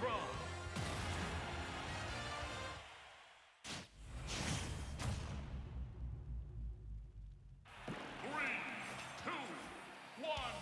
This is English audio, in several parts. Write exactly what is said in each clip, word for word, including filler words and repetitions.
strong. What?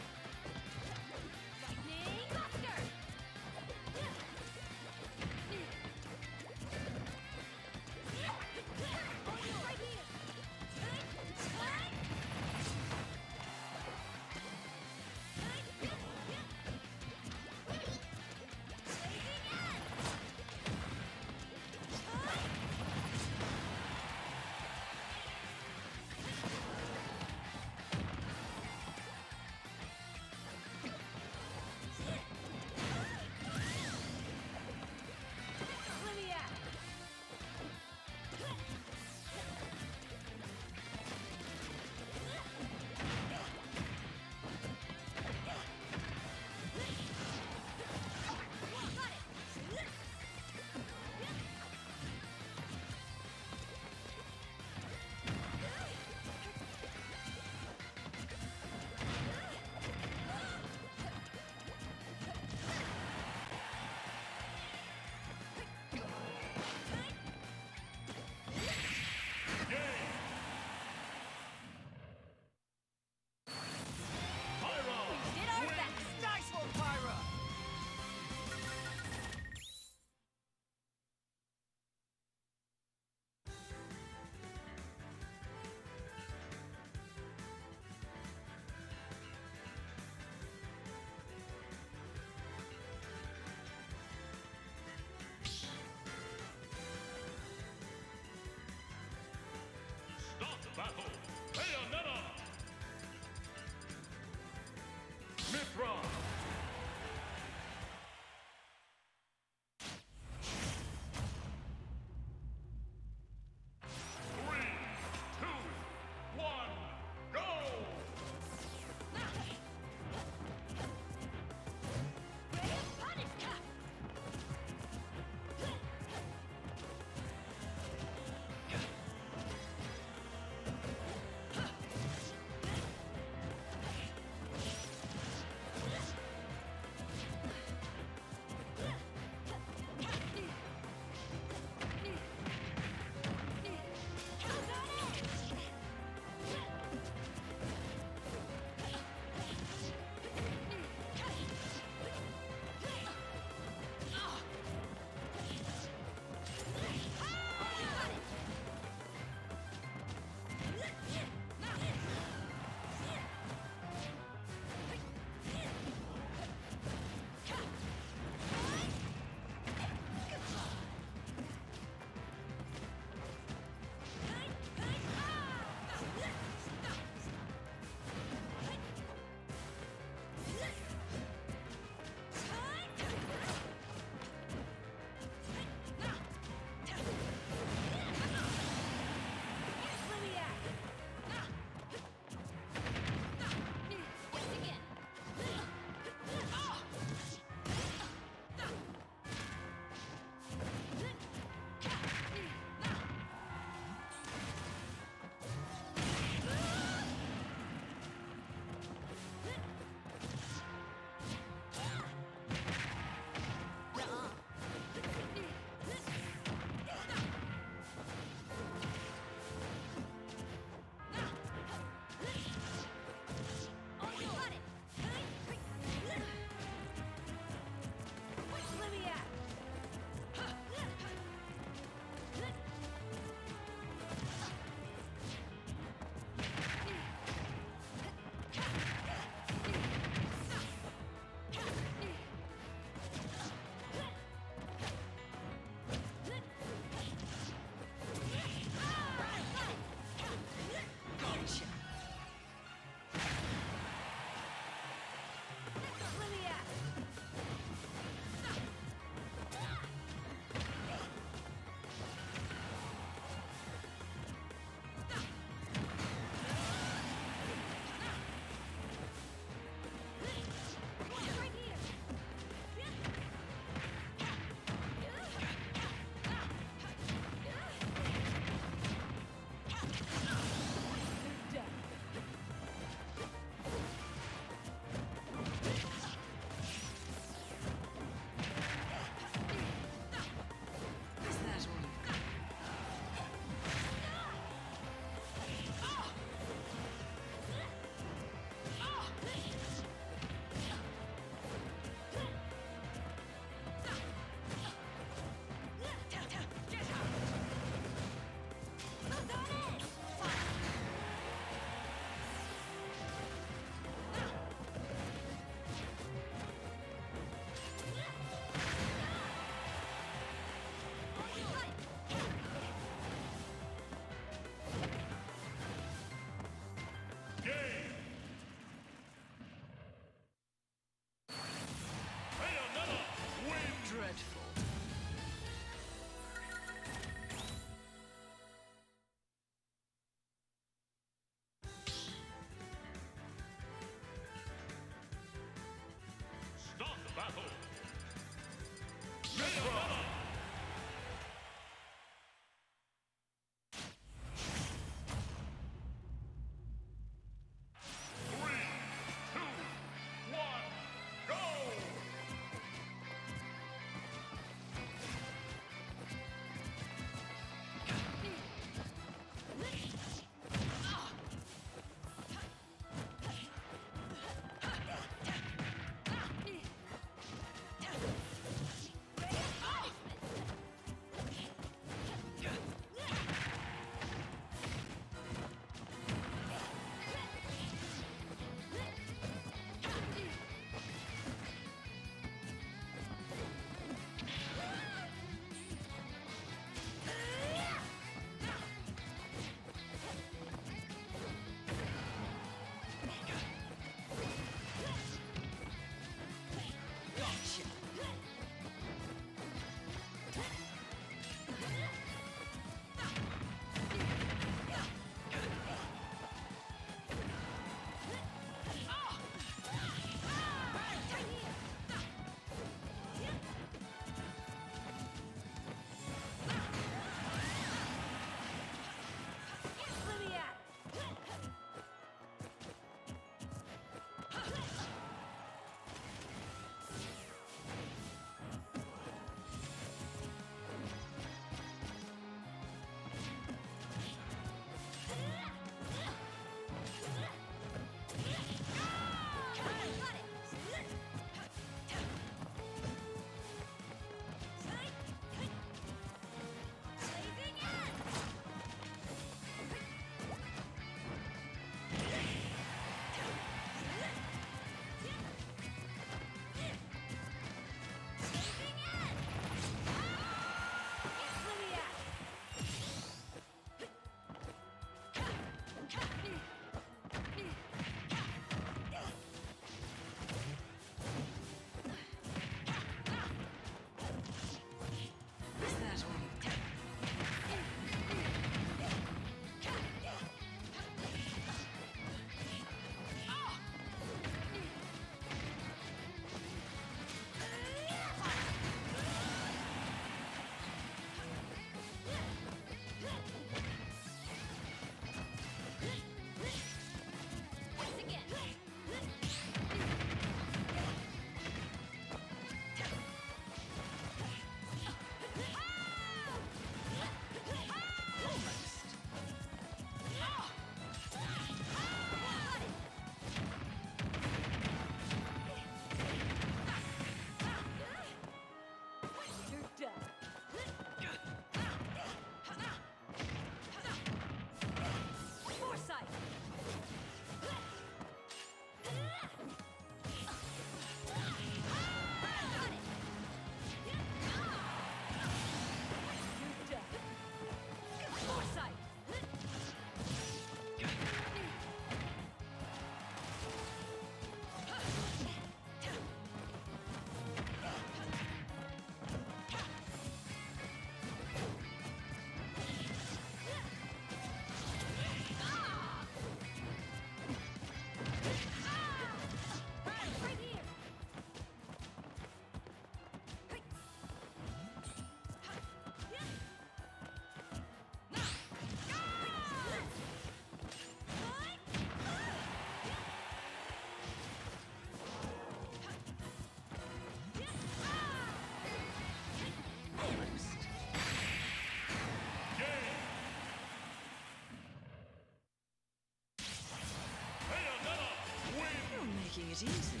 is easy.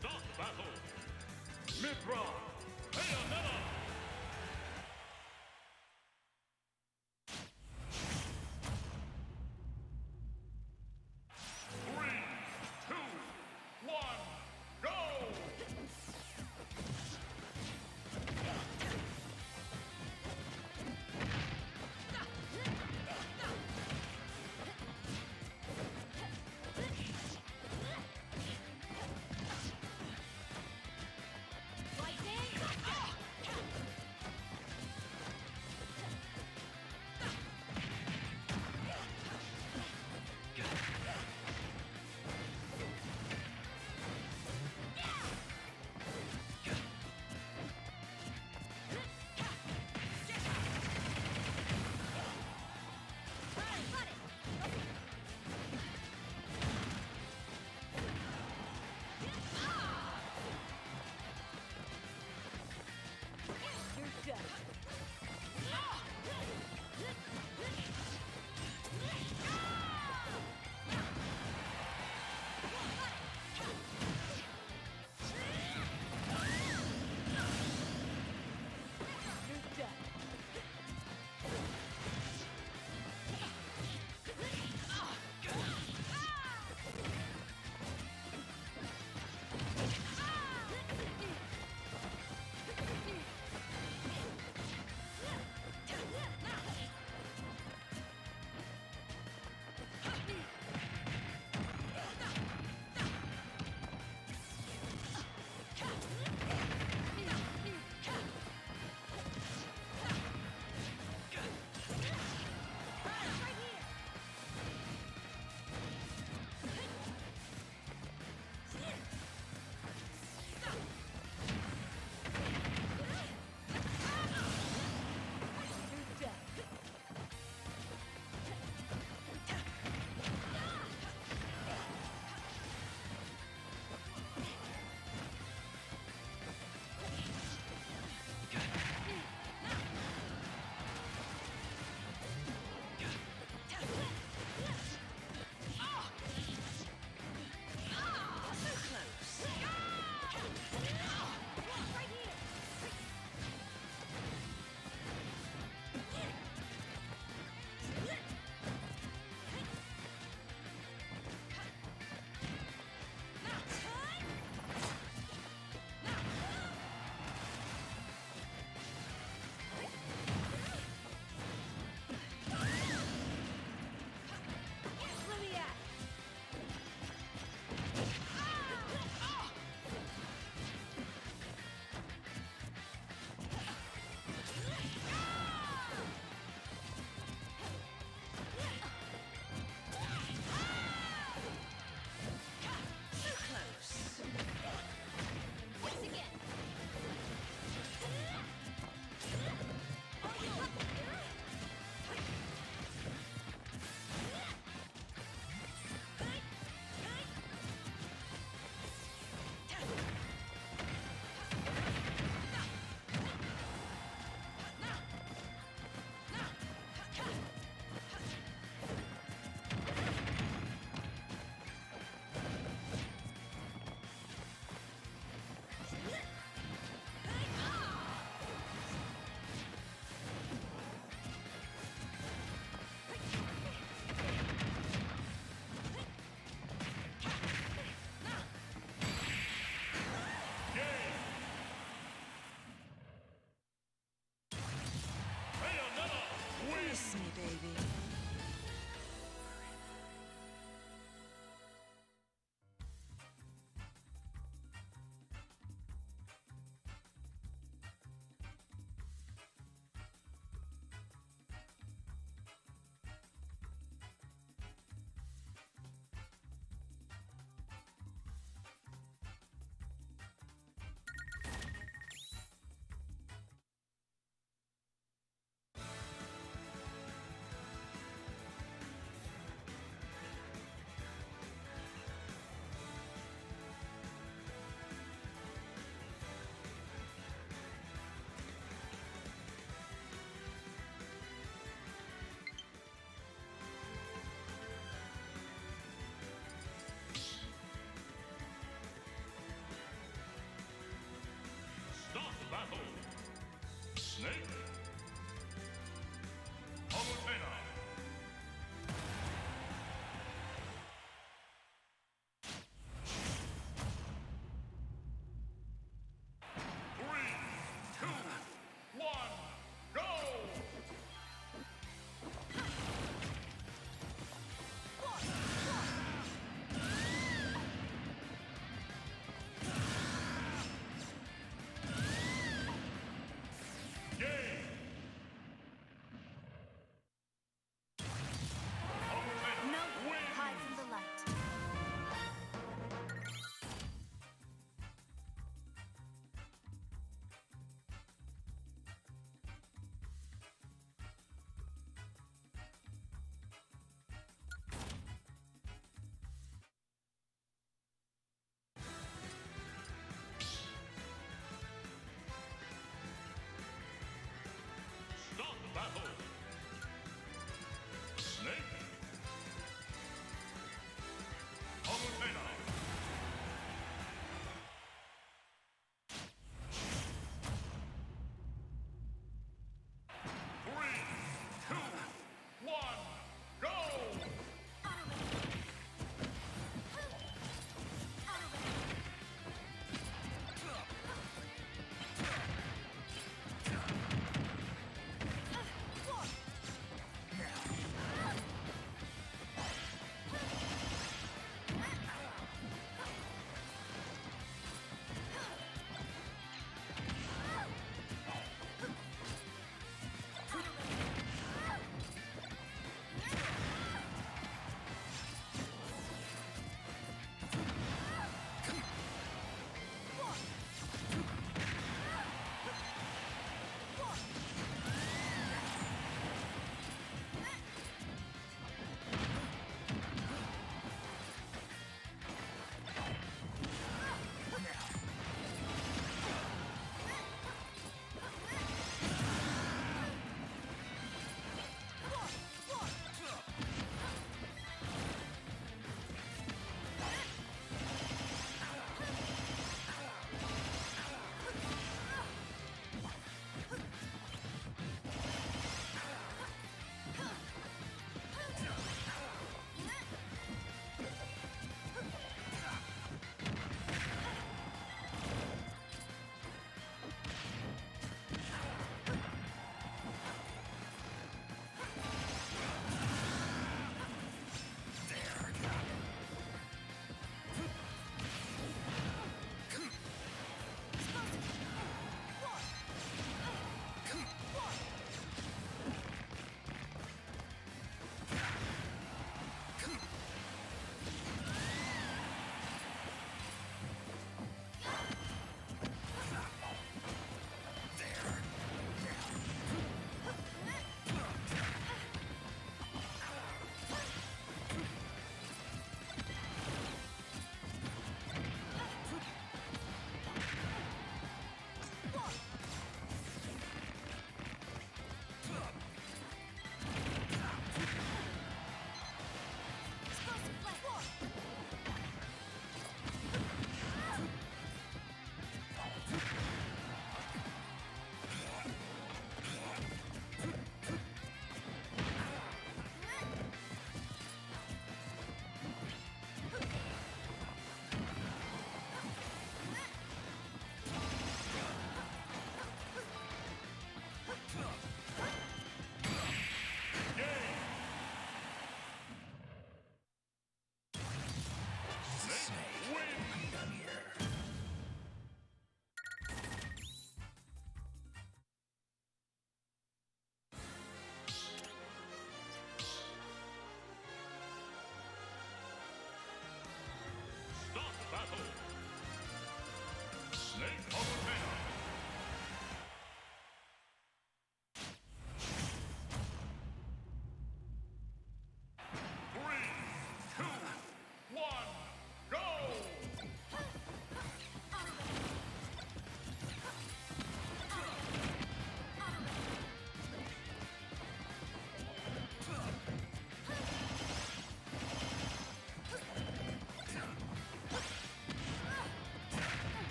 Stop battle. Mithra, Bayonetta. Right there!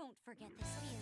Don't forget this feeling. Nice.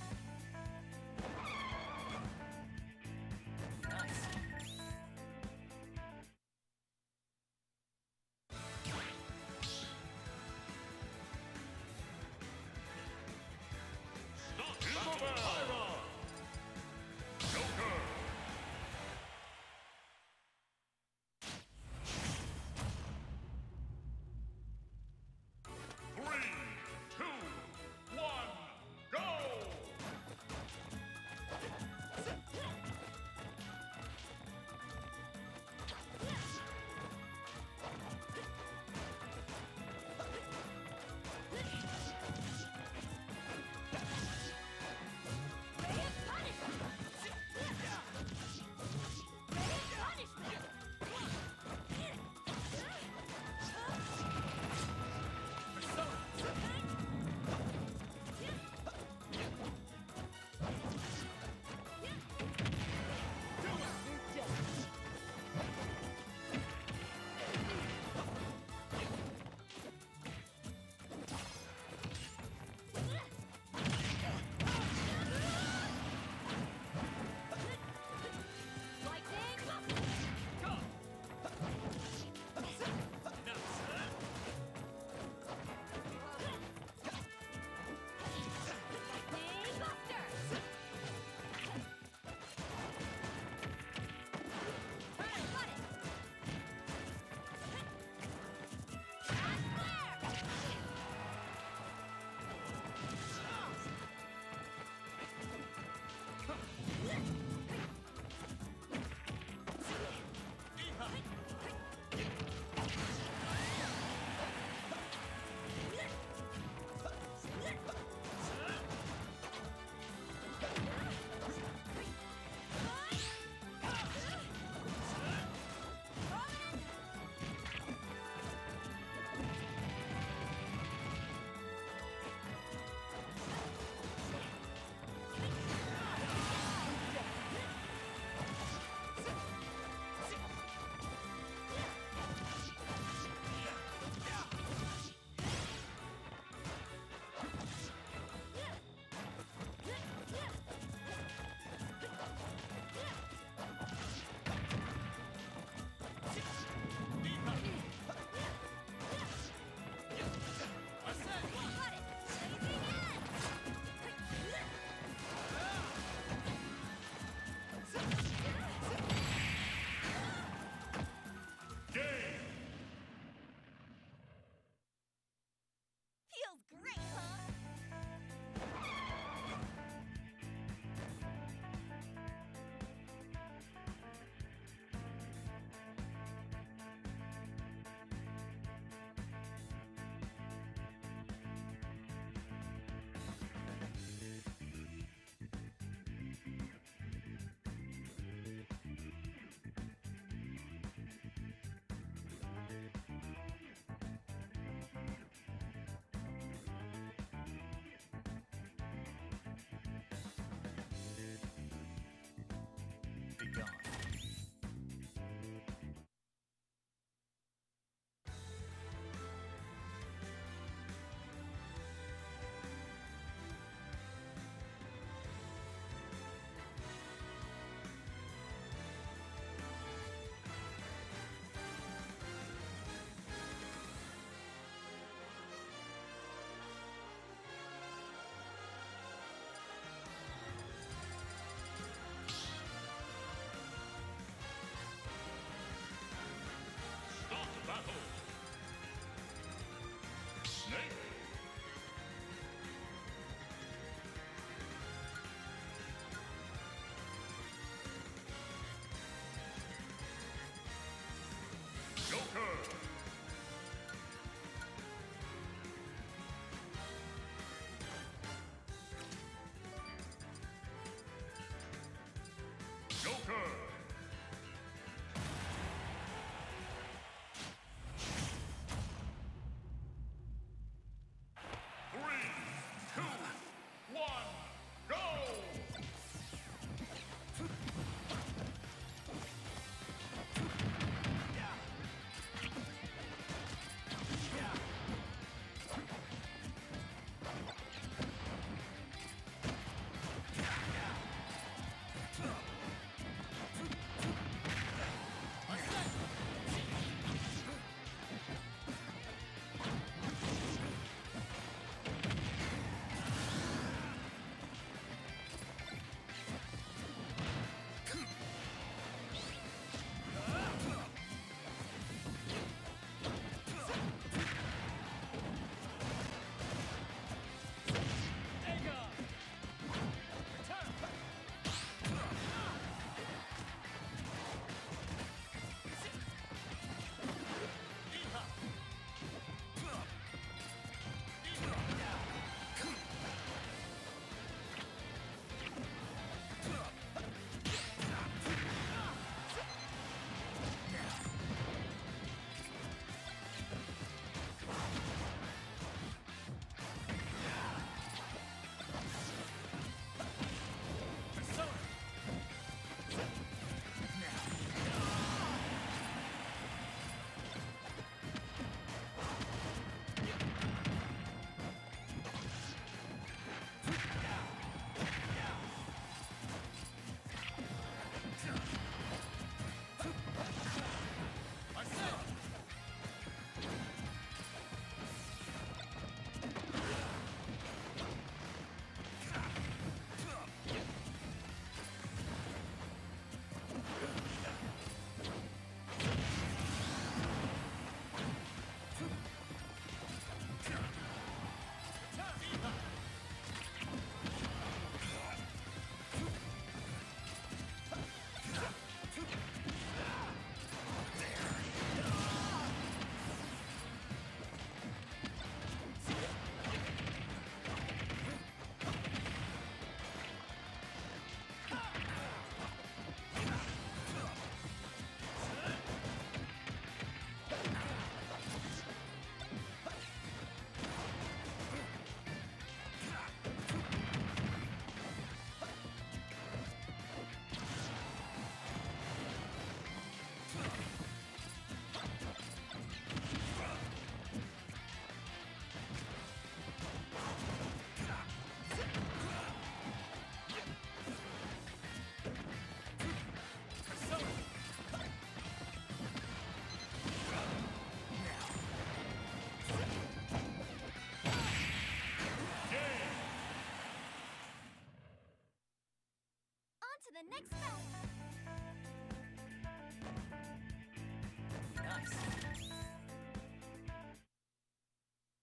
the next battle. Nice. Battle Snake Joker.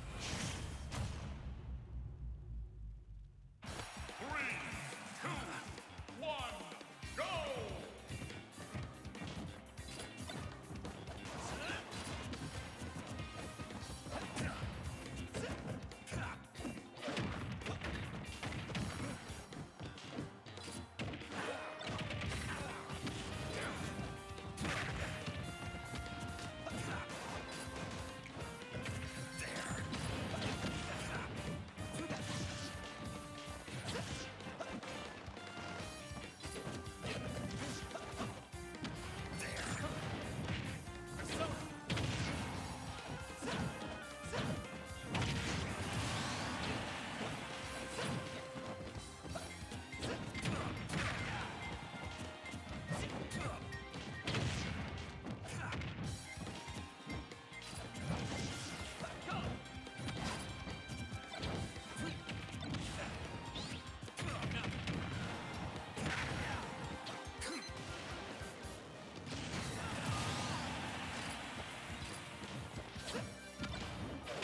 Three,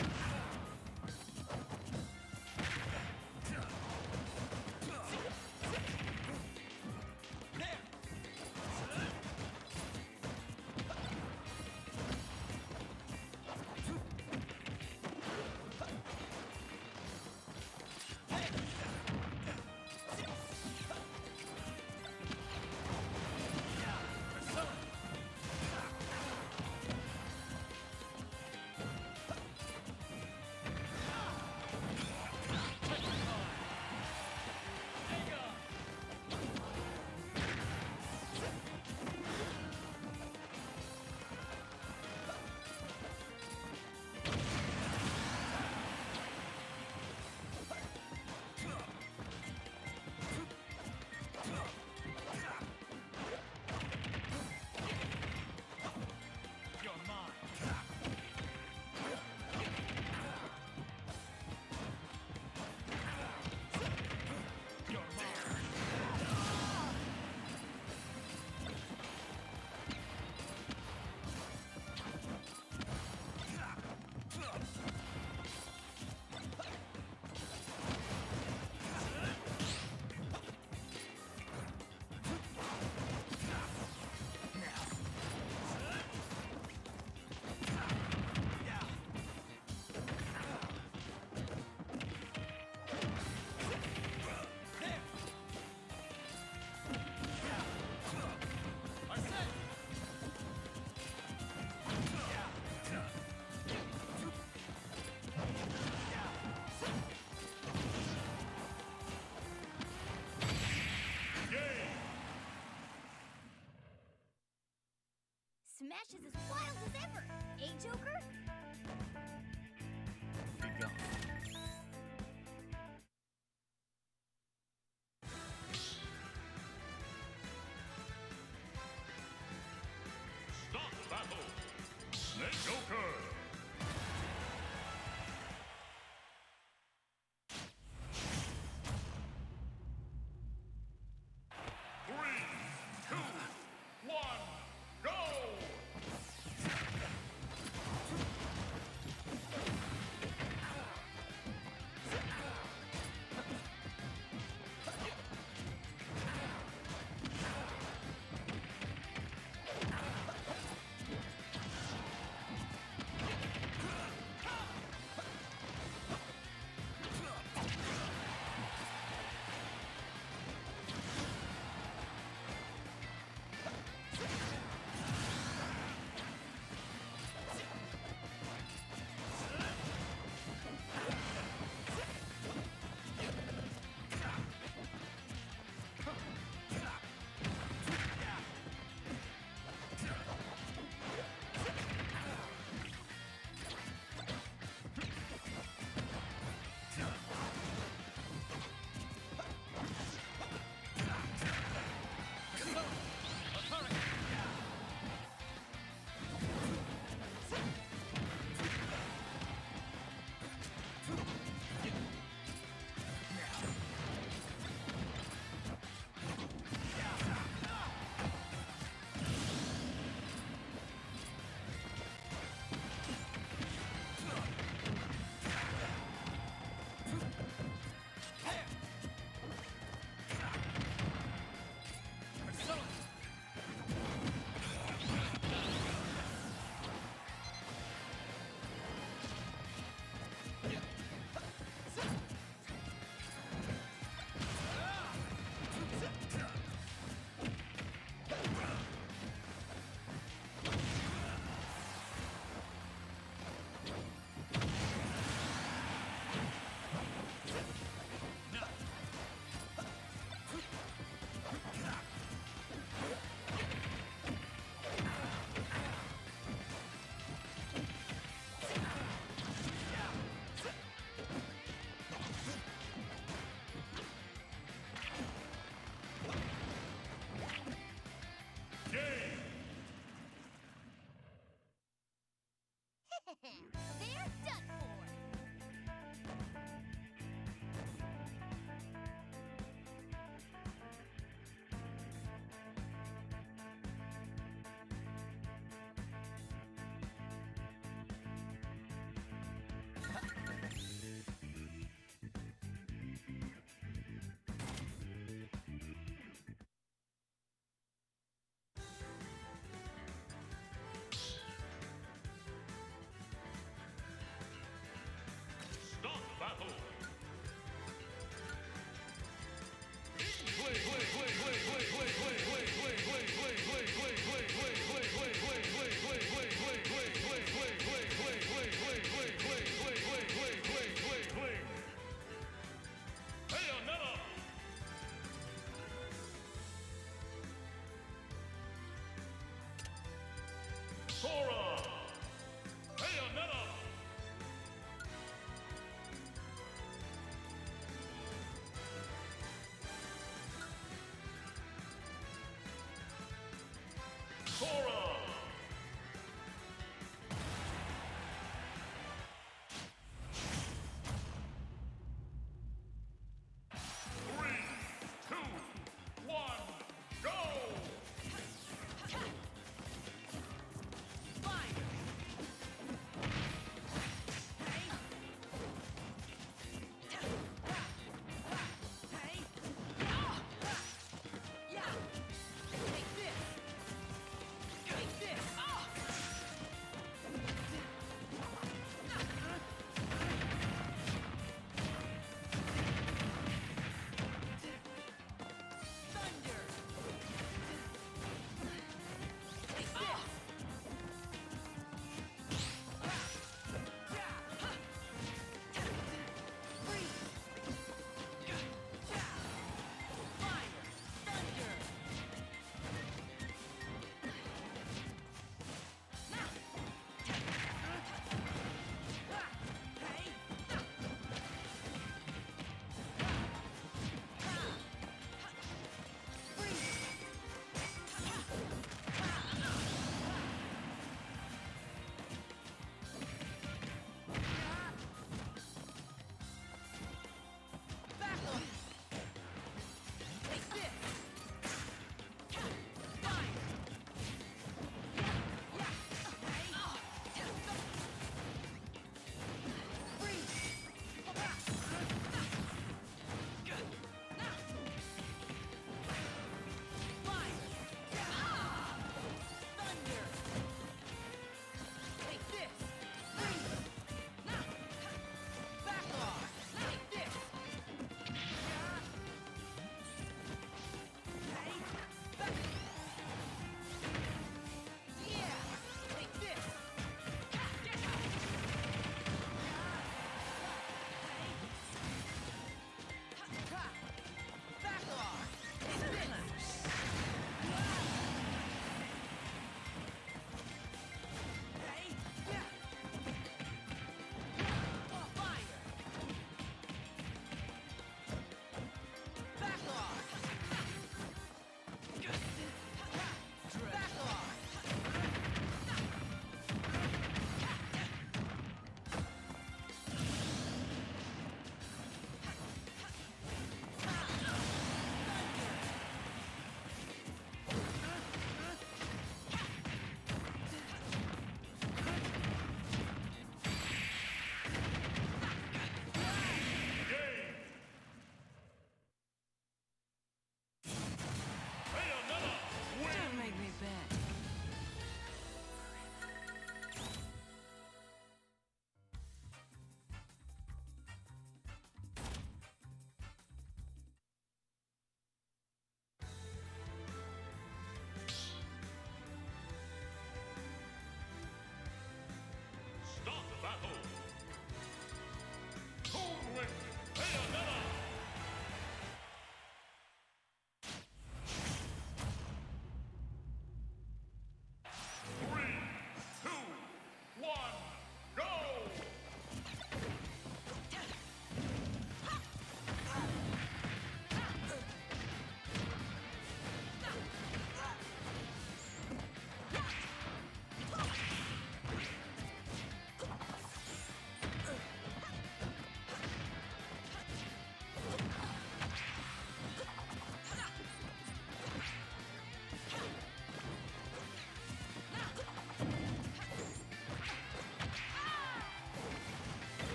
two, one, go! Smash is as wild as ever, eh, Joker? Here we go. Stop battle! Snake Joker! Three, two, one, go!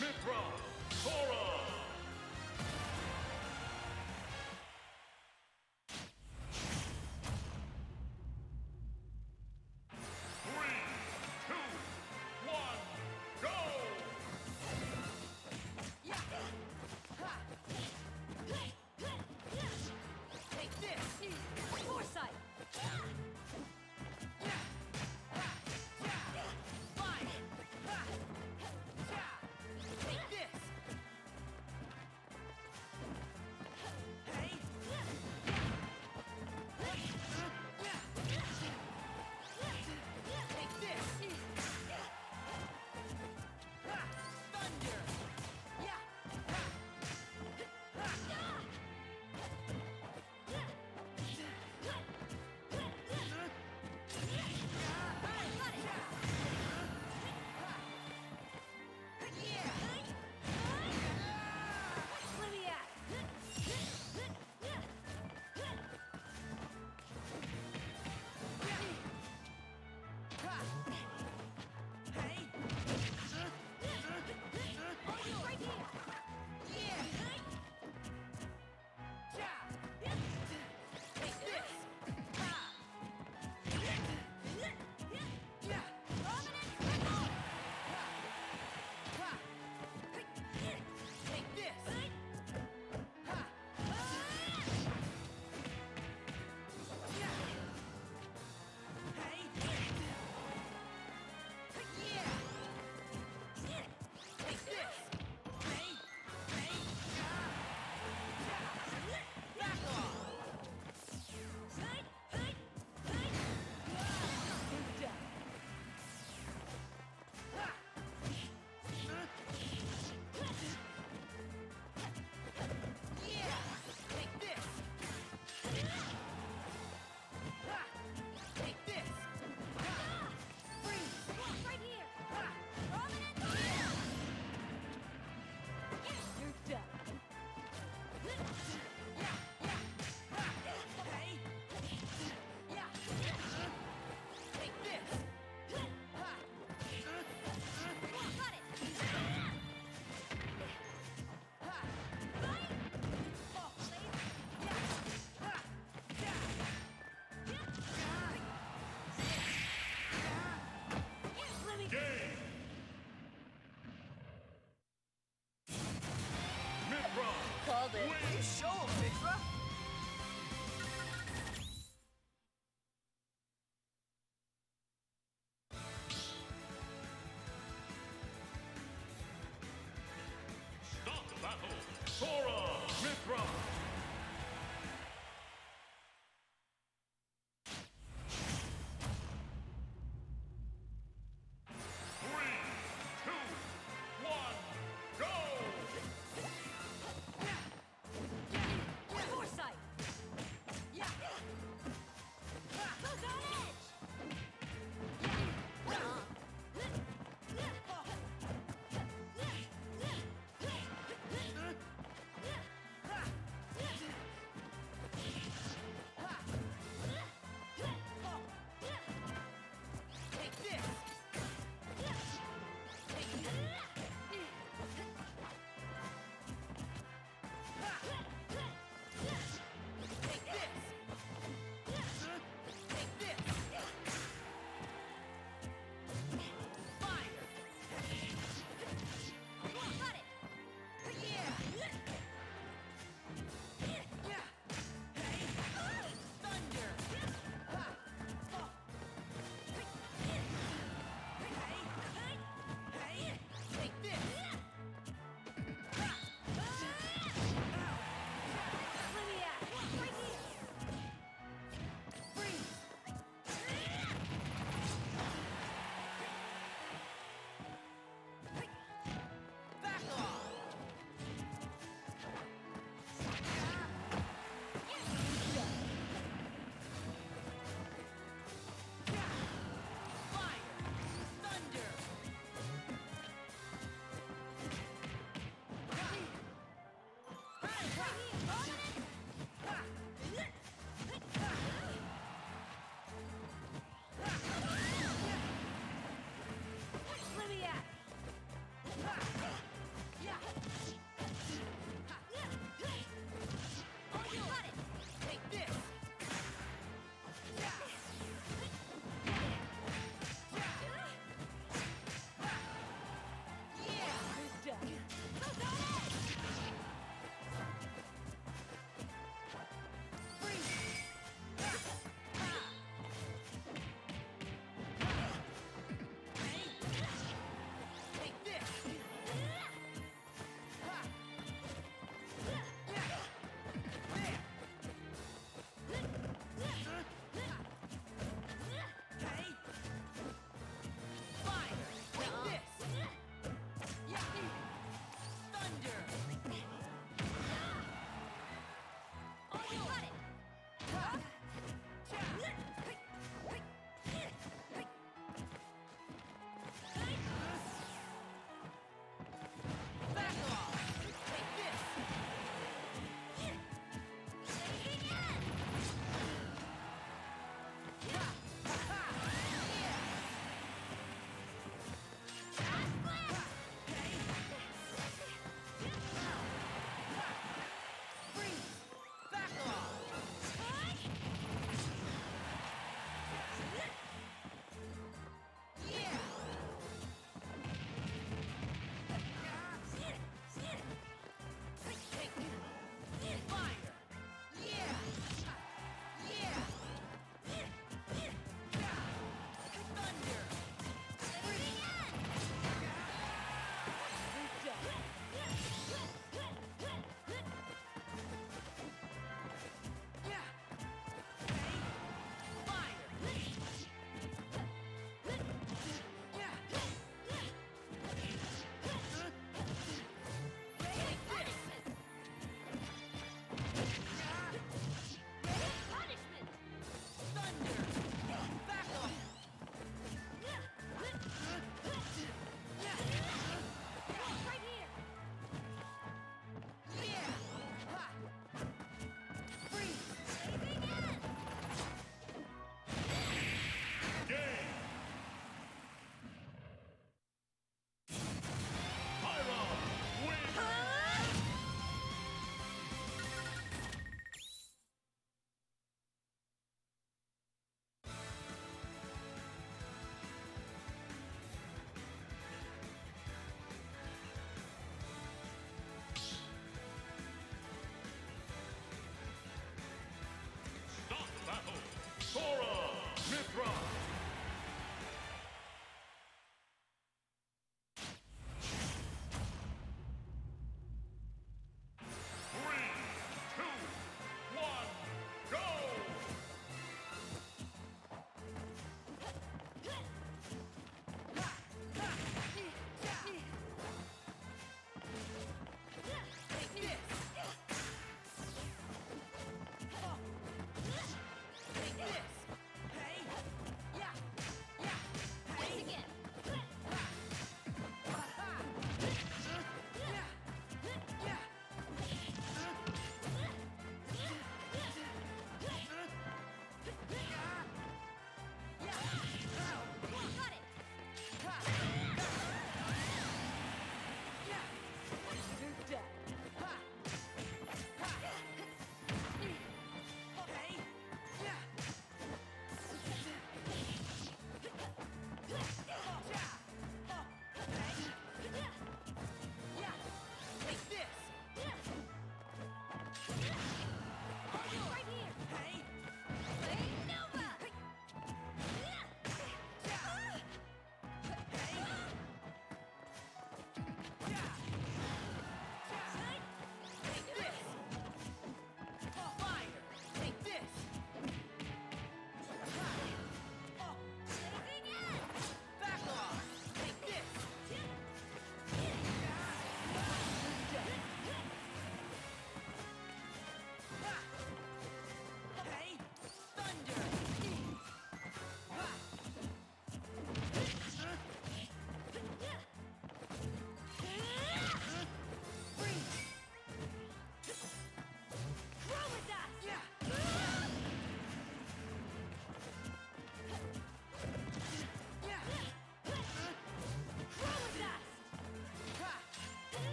Mithra Torah.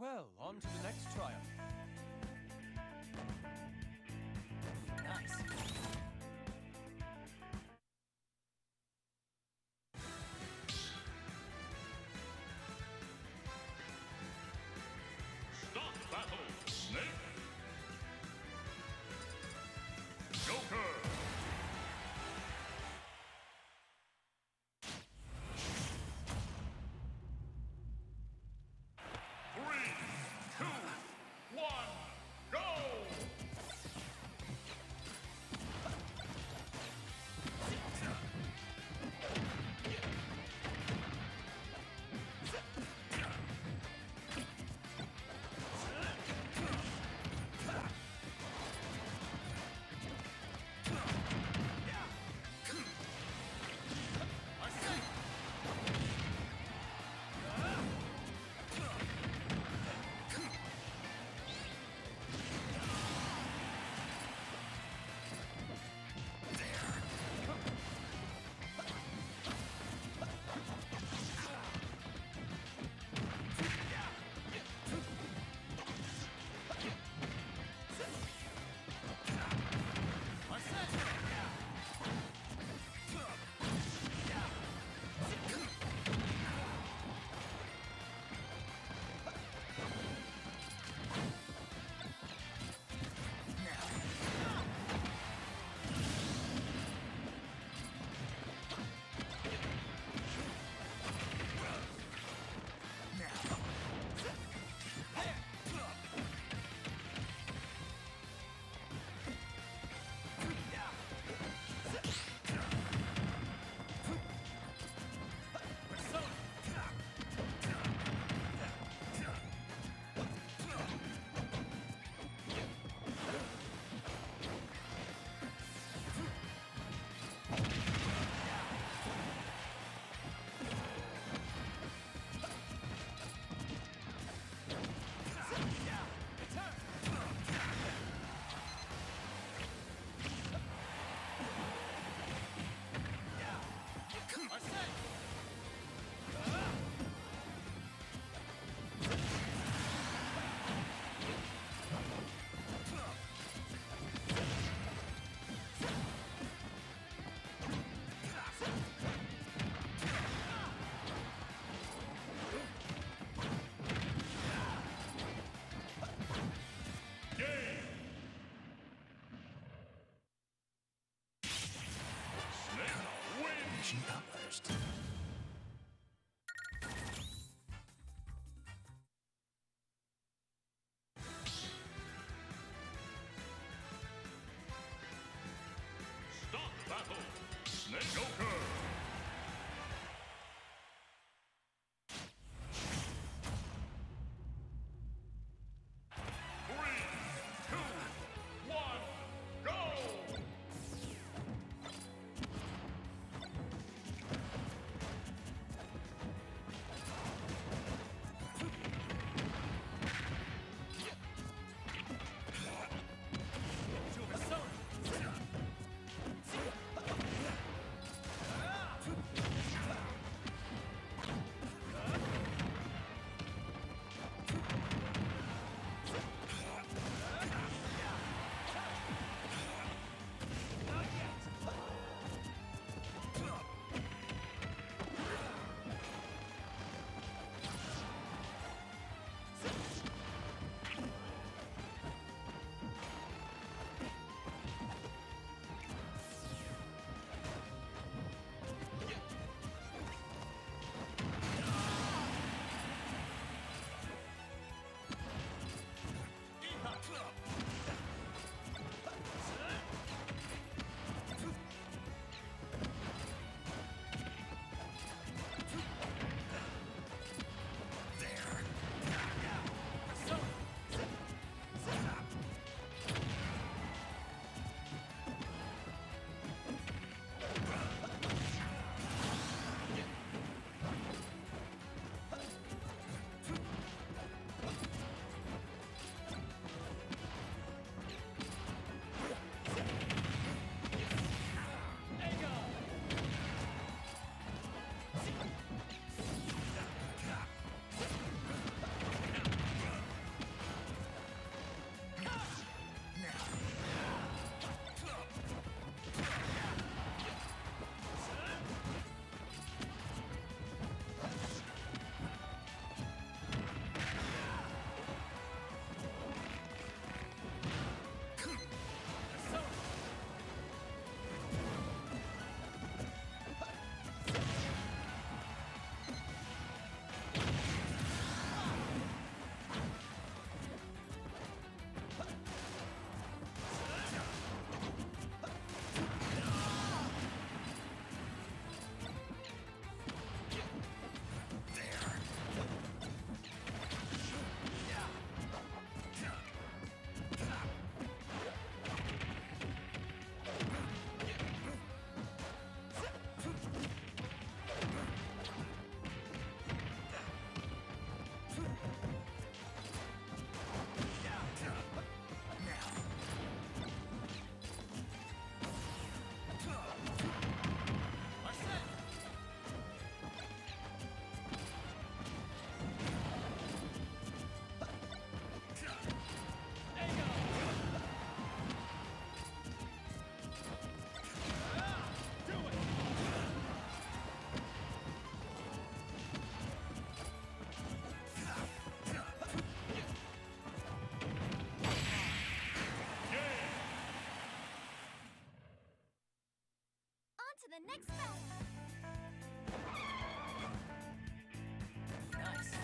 Well, on to the next trial. Nice. Stop battle, Snake. Joker. Published. Stop battle, Snake Joker. to the next battle! Nice!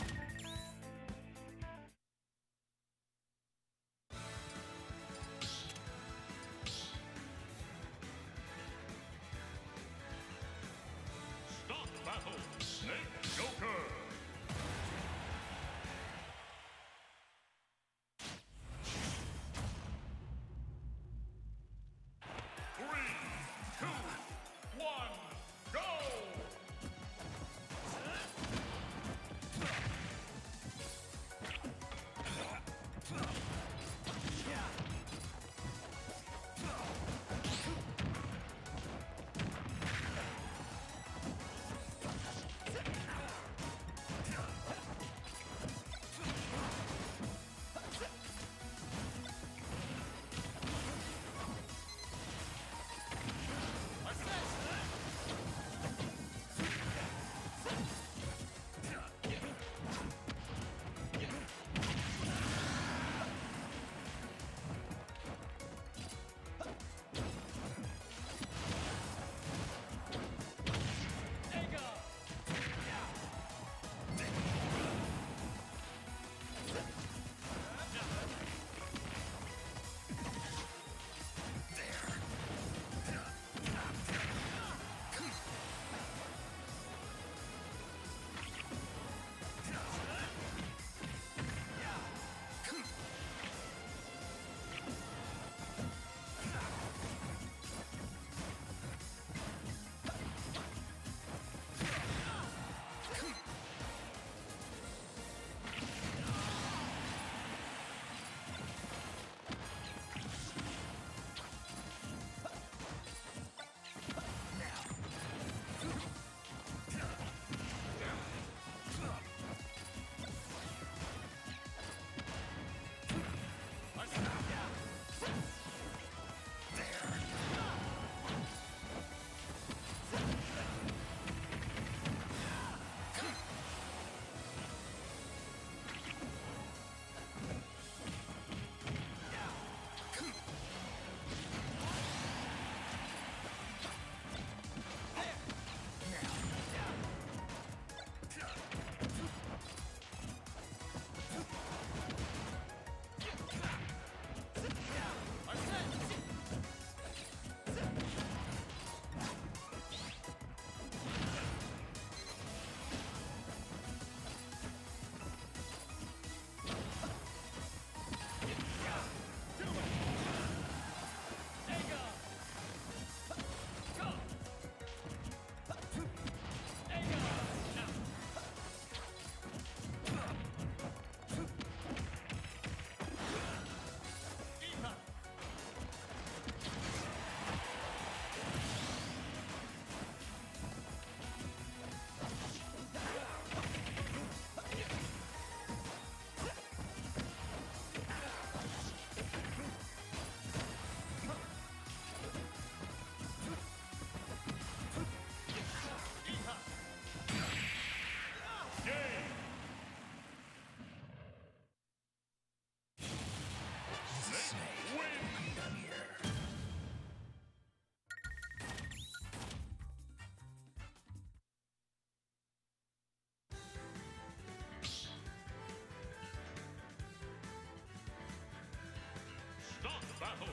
Battle,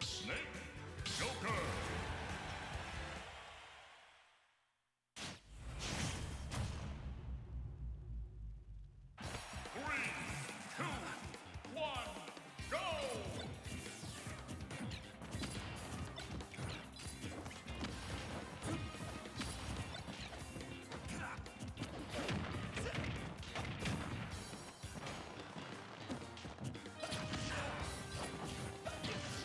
Snake Joker! Three, two, one, go! Battle, Snake Joker! Yes.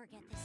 forget this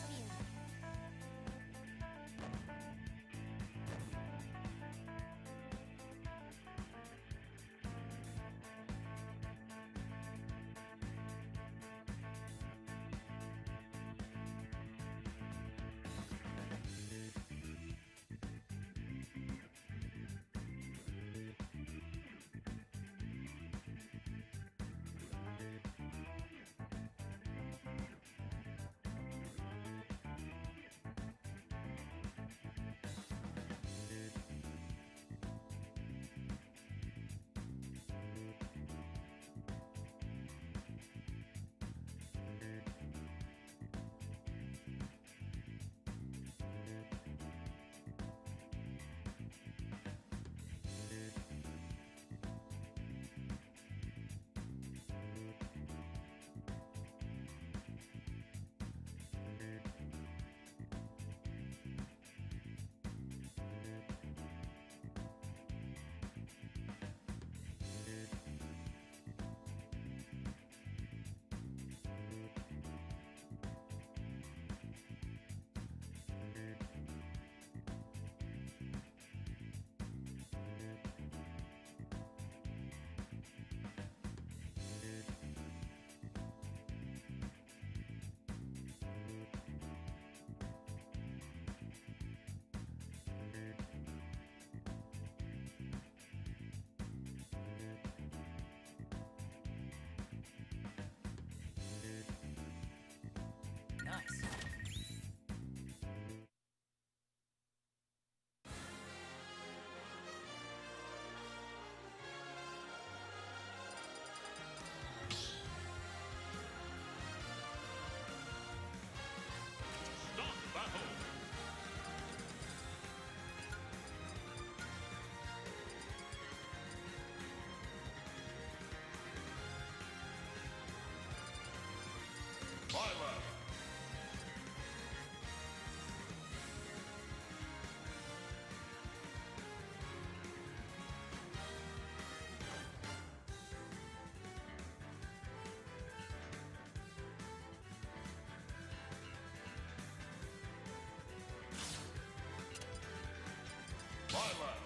Island.